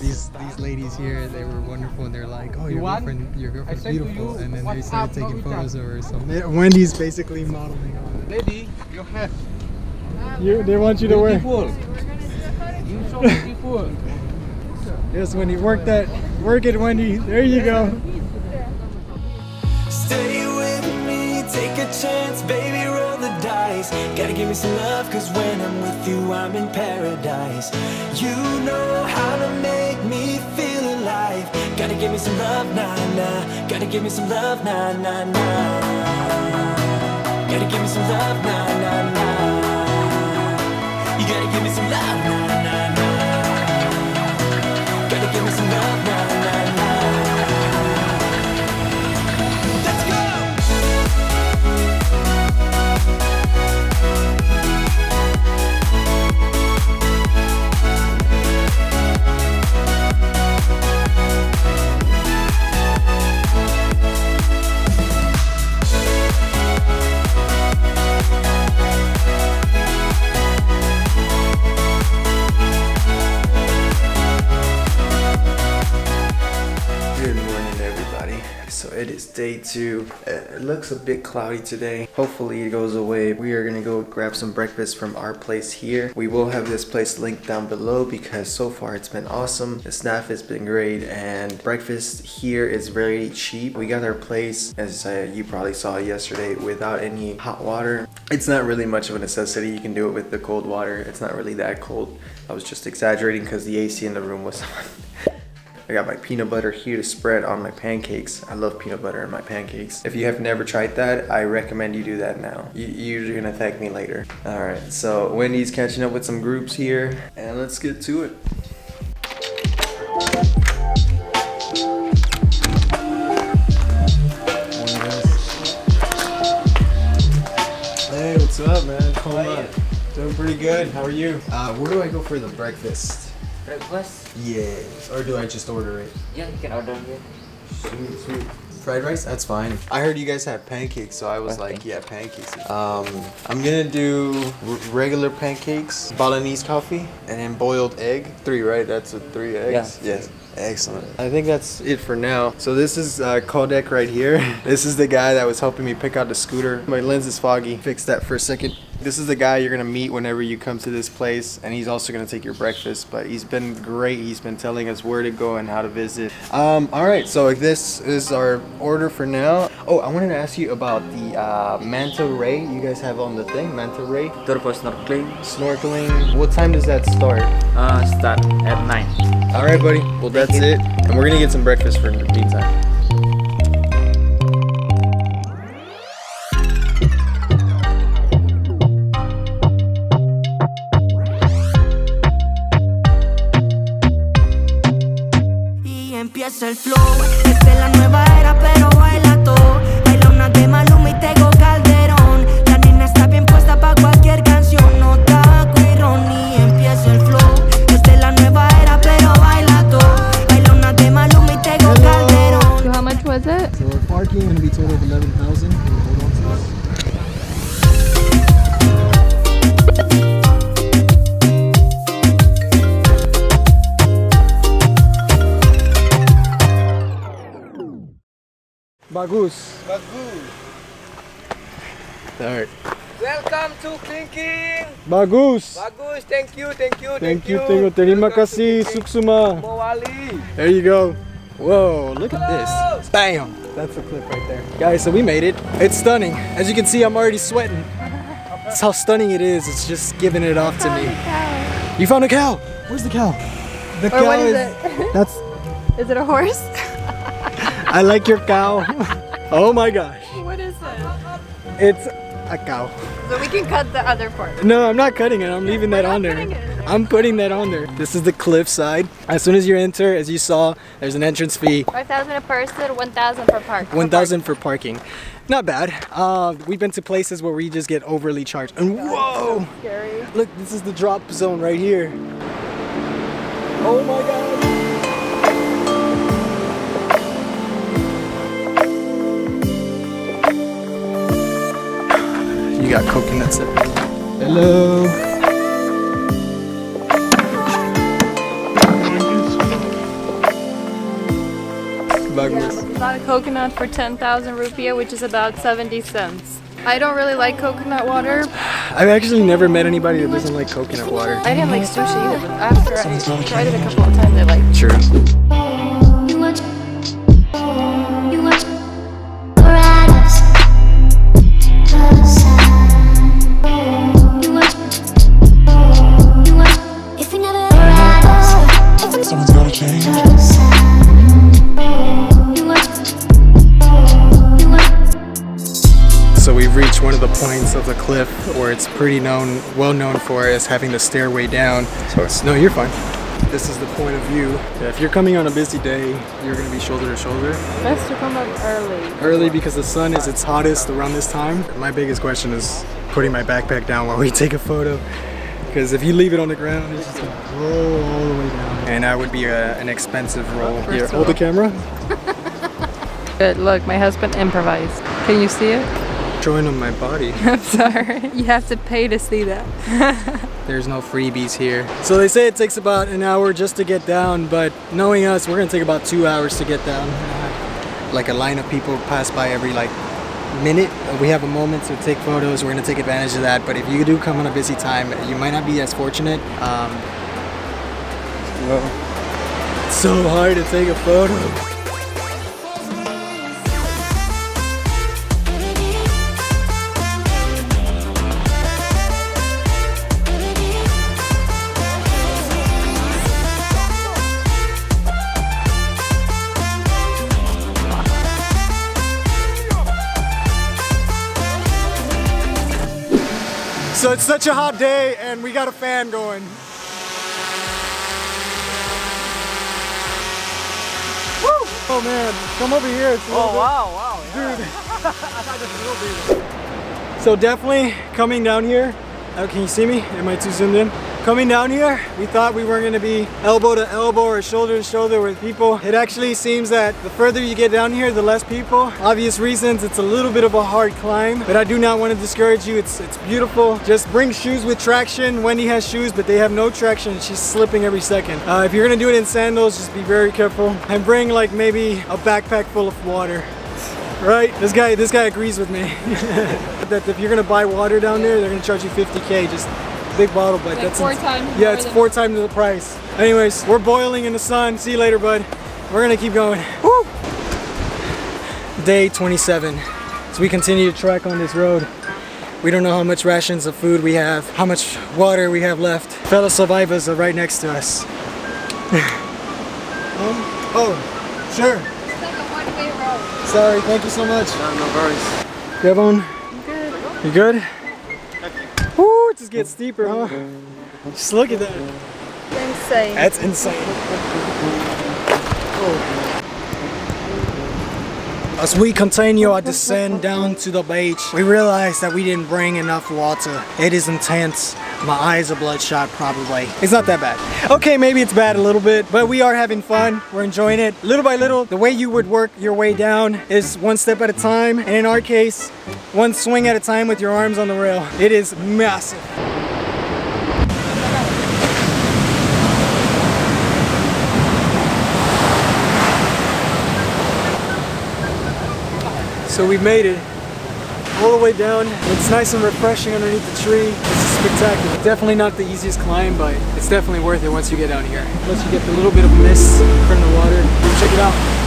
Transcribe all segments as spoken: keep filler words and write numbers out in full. these these ladies here, they were wonderful, and they're like, oh, your girlfriend, your girlfriend's beautiful, and then they started taking photos of her. So Wendy's basically modeling on it. Lady, you have. You, they want you to wear. You're so beautiful. Yes, Wendy, work that, work it, Wendy. There you go. Stay with me, take a chance, baby, roll the dice. Gotta give me some love, cause when I'm with you, I'm in paradise. You know how to make me feel alive. Gotta give me some love, nah, nah. Gotta give me some love, nah, nah, nah. Gotta give me some love, nah, nah, nah. You gotta give me some love, nah, nah, nah. Gotta give me some love, nah, nah, nah. So it is day two. It looks a bit cloudy today. Hopefully it goes away. We are gonna go grab some breakfast from our place here. We will have this place linked down below because so far it's been awesome. The staff has been great and breakfast here is very cheap. We got our place, as uh, you probably saw yesterday, without any hot water. It's not really much of a necessity. You can do it with the cold water. It's not really that cold. I was just exaggerating because the A C in the room was on. I got my peanut butter here to spread on my pancakes. I love peanut butter in my pancakes. If you have never tried that, I recommend you do that now. You, you're gonna thank me later. All right, so Wendy's catching up with some groups here, and let's get to it. Hey, what's up, man? How are you? Doing pretty good. How are you? Uh, where do I go for the breakfast? Breakfast? Yes. Or do I just order it? Yeah, you can order it. Sweet, sweet. Fried rice? That's fine. I heard you guys have pancakes, so I was okay. Like, yeah, pancakes. Um, I'm gonna do regular pancakes, Balinese coffee, and then boiled egg. Three, right? That's with three eggs? Yeah. Yes. Excellent. I think that's it for now. So this is uh, Kodek right here. This is the guy that was helping me pick out the scooter. My lens is foggy. Fix that for a second. This is the guy you're gonna meet whenever you come to this place, and he's also gonna take your breakfast, but he's been great. He's been telling us where to go and how to visit. Um, all right, so this is our order for now. Oh, I wanted to ask you about the uh, manta ray you guys have on the thing, manta ray. Turbo snorkeling. Snorkeling. What time does that start? Uh, start at nine. All right, buddy. Well, that's it. And we're gonna get some breakfast for the meantime. El flow, esta es la nueva era, pero baila todo. Baila una de Maluma y Tego Calderón. La nena está bien puesta pa' cualquier canción. No taco y ron y empieza el flow. Esta es la nueva era, pero baila todo. Baila una de Maluma y Tego Calderón. So how much was it? So parking going to be total of eleven thousand. Hold on to us. Bagus. Bagus. Alright. Welcome to Kelingking. Bagus. Bagus. Thank you. Thank you. Thank, thank you. Thank you. Terima kasih. Suksuma. There you go. Whoa! Look Hello. At this. Bam. That's the clip right there, guys. So we made it. It's stunning. As you can see, I'm already sweating. That's how stunning it is. It's just giving it off to me. You found a cow. Where's the cow? The or cow what is. is it? That's. Is it a horse? I like your cow. Oh my gosh. What is it? It's a cow. So we can cut the other part. No, I'm not cutting it. I'm yeah, leaving that on there. It. I'm putting that on there. This is the cliff side. As soon as you enter, as you saw, there's an entrance fee. five thousand a person, one thousand per park. one thousand for parking. Not bad. Uh, we've been to places where we just get overly charged. And God, whoa! So scary. Look, this is the drop zone right here. Oh my God. You got coconuts in it. Hello. bagus. Yeah, not a coconut for ten thousand rupiah, which is about seventy cents. I don't really like coconut water. I've actually never met anybody that doesn't like coconut water. I didn't like sushi either, but after I tried it a couple of times, I liked it. Sure. One of the points of the cliff where it's pretty known, well known for is having the stairway down. Sorry. No, you're fine. This is the point of view. Yeah, if you're coming on a busy day, you're going to be shoulder to shoulder. Best to come up early. Early because the sun is its hottest around this time. My biggest question is putting my backpack down while we take a photo. Because if you leave it on the ground, it's just going to roll all the way down. And that would be a, an expensive roll. Here, hold the camera. Good, look, my husband improvised. Can you see it? Drawing on my body. I'm sorry. You have to pay to see that. There's no freebies here. So they say it takes about an hour just to get down, but knowing us, we're gonna take about two hours to get down. Like a line of people pass by every like minute. We have a moment to take photos. We're gonna take advantage of that. But if you do come on a busy time, you might not be as fortunate. Um, well, it's so hard to take a photo. So it's such a hot day and we got a fan going. Woo! Oh man, come over here. It's a oh bit. Wow, wow. Yeah. Dude. I thought this was a little bit. So definitely coming down here. Oh, can you see me? Am I too zoomed in? Coming down here, we thought we weren't gonna be elbow to elbow or shoulder to shoulder with people. It actually seems that the further you get down here, the less people. Obvious reasons, it's a little bit of a hard climb, but I do not want to discourage you. It's it's beautiful. Just bring shoes with traction. Wendy has shoes, but they have no traction and she's slipping every second. Uh, if you're gonna do it in sandals, just be very careful. And bring like maybe a backpack full of water. Right? This guy, this guy agrees with me. That if you're gonna buy water down there, they're gonna charge you fifty K. Just big bottle, but like that's four times. Yeah, it's four times the price. Anyways, we're boiling in the sun. See you later, bud. We're gonna keep going. Woo! Day twenty-seven. So we continue to trek on this road. We don't know how much rations of food we have, how much water we have left. Fellow survivors are right next to us. um, oh, sure. It's like a one-way road. Sorry. Thank you so much. No, no worries. You have one? I'm good. You good? Woo, it just gets steeper, huh? Just look at that. Insane. That's insane. Oh. As we continue our descent down to the beach, we realize that we didn't bring enough water. It is intense. My eyes are bloodshot, probably. It's not that bad. Okay, maybe it's bad a little bit, but we are having fun. We're enjoying it. Little by little, the way you would work your way down is one step at a time. And in our case, one swing at a time with your arms on the rail. It is massive. So we've made it all the way down. It's nice and refreshing underneath the tree. It's spectacular. Definitely not the easiest climb, but it's definitely worth it once you get down here. Plus you get the little bit of mist from the water. Check it out.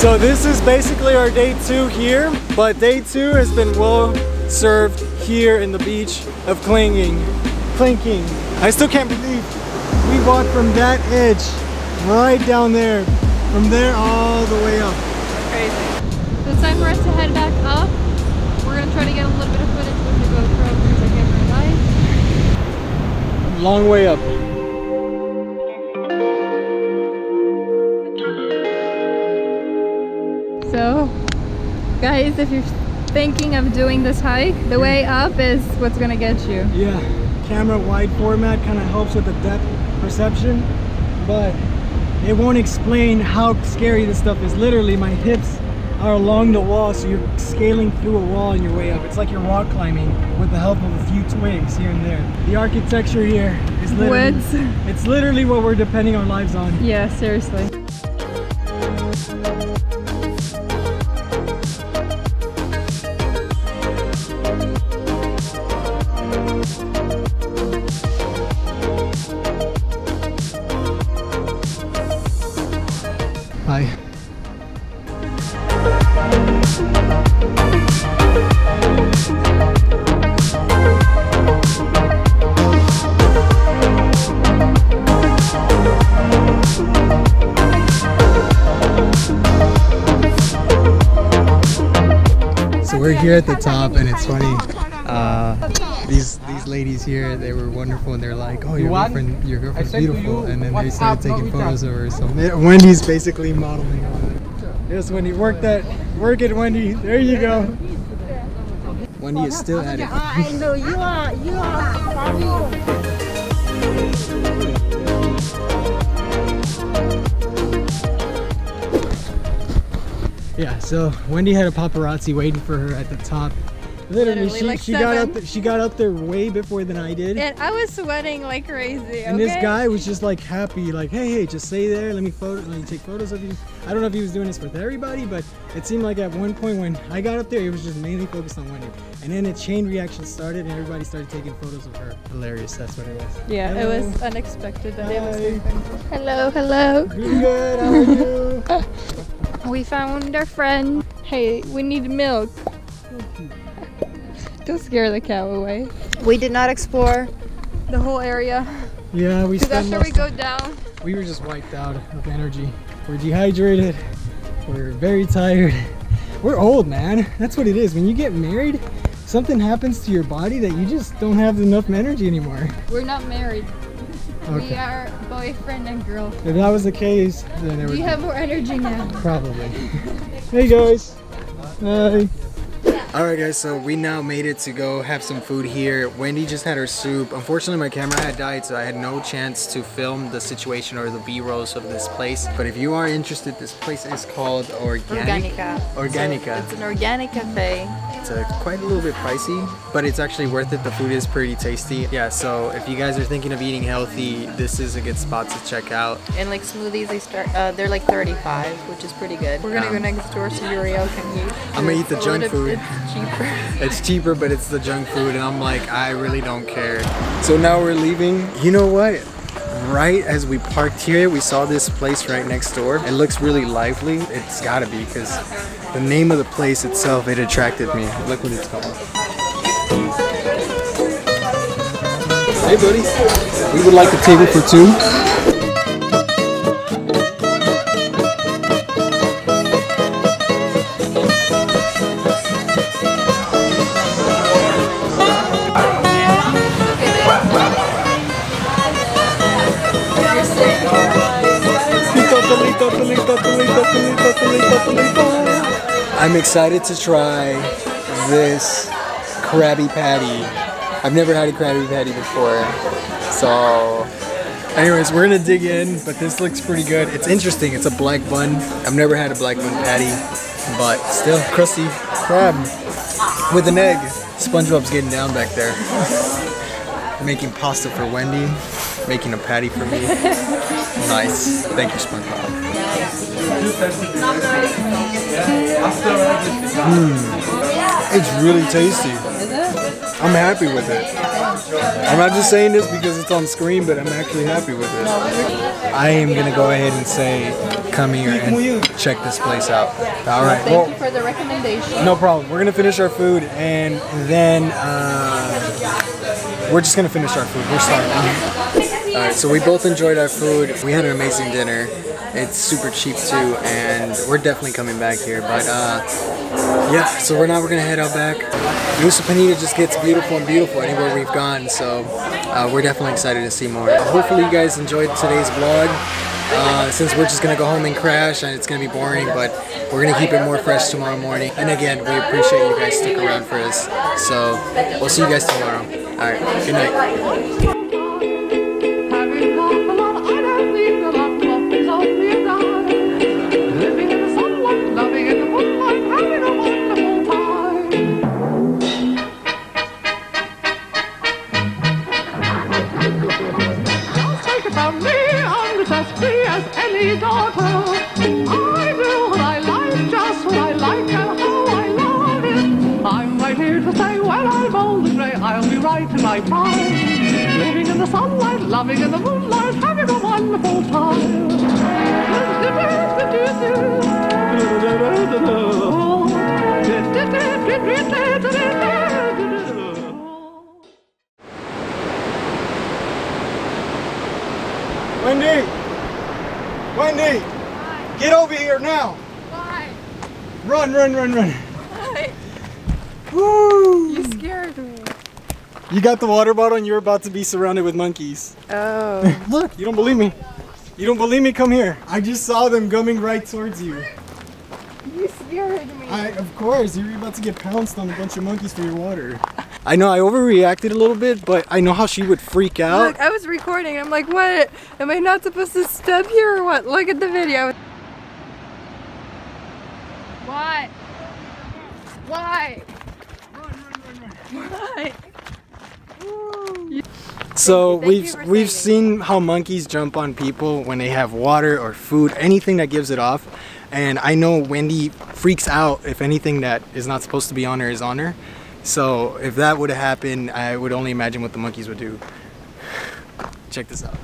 So this is basically our day two here, but day two has been well served here in the beach of Kelingking. Kelingking. I still can't believe we walked from that edge right down there, from there all the way up. That's crazy. So it's time for us to head back up. We're gonna try to get a little bit of footage with the GoPro because I can't realize. Long way up. So, guys, if you're thinking of doing this hike, the way up is what's gonna get you. Yeah, camera wide format kind of helps with the depth perception, but it won't explain how scary this stuff is. Literally, my hips are along the wall, so you're scaling through a wall on your way up. It's like you're rock climbing with the help of a few twigs here and there. The architecture here is literally, woods. It's literally what we're depending our lives on. Yeah, seriously. We're here at the top, and it's funny. Uh, these these ladies here, they were wonderful, and they're like, "Oh, your girlfriend, your girlfriend's beautiful," and then they started taking photos of her. So Wendy's basically modeling her. Yes, Wendy, work that, work it, Wendy. There you go. Wendy is still at it. I know you are. You are. Yeah, so Wendy had a paparazzi waiting for her at the top. Literally, Literally she, like she got up. She got up there way before than I did. And I was sweating like crazy. And okay? This guy was just like happy, like, hey, hey, just stay there. Let me photo. Let me take photos of you. I don't know if he was doing this with everybody, but it seemed like at one point when I got up there, it was just mainly focused on Wendy. And then a chain reaction started, and everybody started taking photos of her. Hilarious. That's what it was. Yeah, hello. It was unexpected. That it was hello, hello. Doing good. How are you? We found our friend. Hey, we need milk. Don't scare the cow away. We did not explore the whole area. Yeah, we spent after we go down. We were just wiped out of energy. We're dehydrated. We're very tired. We're old, man. That's what it is. When you get married, something happens to your body that you just don't have enough energy anymore. We're not married. Okay. We are boyfriend and girlfriend. If that was the case, then there would be. You have more energy now. Probably. Hey guys. Hi. Alright guys, so we now made it to go have some food here. Wendy just had her soup. Unfortunately, my camera had died, so I had no chance to film the situation or the B-rolls of this place. But if you are interested, this place is called Organic Organica. Organica. So it's an organic cafe. It's a, quite a little bit pricey, but it's actually worth it. The food is pretty tasty. Yeah, so if you guys are thinking of eating healthy, this is a good spot to check out. And like smoothies, they start, uh, they're like thirty-five, which is pretty good. We're gonna um, go next door so Uriel can eat. I'm gonna eat the junk food. Cheaper. It's cheaper, but it's the junk food, and I'm like, I really don't care. So now we're leaving. You know what? Right as we parked here, we saw this place right next door. It looks really lively. It's gotta be, because the name of the place itself, it attracted me. Look what it's called. Hey, buddy. We would like a table for two. I'm excited to try this Krabby Patty. I've never had a Krabby Patty before. So anyways, we're gonna dig in, but this looks pretty good. It's interesting, it's a black bun. I've never had a black bun patty, but still crusty crab with an egg. SpongeBob's getting down back there. Making pasta for Wendy, making a patty for me. Nice. Thank you, SpongeBob. Mm. It's really tasty. Is it? I'm happy with it. I'm not just saying this because it's on screen, but I'm actually happy with it. I am going to go ahead and say, come here and check this place out. All right. Well, thank you for the recommendation. No problem. We're going to finish our food, and then uh, we're just going to finish our food. We're starting. All right, so we both enjoyed our food. We had an amazing dinner. It's super cheap too, and we're definitely coming back here. But uh, yeah, so we're now we're gonna head out back. Nusa Penida just gets beautiful and beautiful anywhere we've gone, so uh, we're definitely excited to see more. Hopefully you guys enjoyed today's vlog. Uh, since we're just gonna go home and crash, and it's gonna be boring, but we're gonna keep it more fresh tomorrow morning. And again, we appreciate you guys sticking around for us. So we'll see you guys tomorrow. All right, good night. Living in the sunlight, loving in the moonlight, having a wonderful time. Wendy! Wendy! Why? Get over here now! Why? Run, run, run, run! Why? Woo! You scared me. You got the water bottle and you're about to be surrounded with monkeys. Oh. Look, you don't believe me. You don't believe me? Come here. I just saw them coming right towards you. You scared me. I, of course, you're about to get pounced on a bunch of monkeys for your water. I know I overreacted a little bit, but I know how she would freak out. Look, I was recording. I'm like, what? Am I not supposed to step here or what? Look at the video. Why? Why? Run, run, run, run. Why? So we've we've seen how monkeys jump on people when they have water or food, anything that gives it off. And I know Wendy freaks out if anything that is not supposed to be on her is on her. So if that would have happened, I would only imagine what the monkeys would do. Check this out.